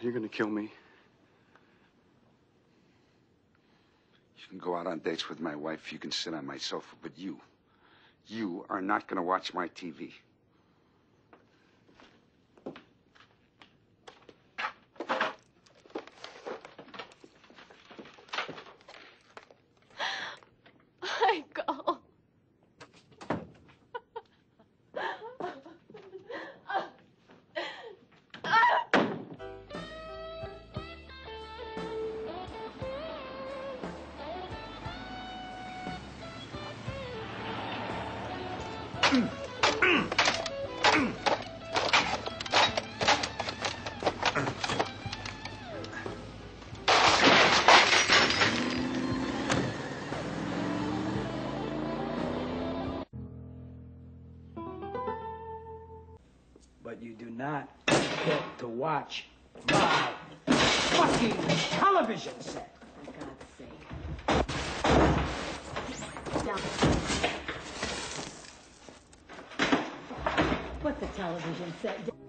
You're gonna kill me. You can go out on dates with my wife, you can sit on my sofa, but you are not gonna watch my TV. But you do not get to watch my fucking television set. For God's sake. Down. Put the television set down.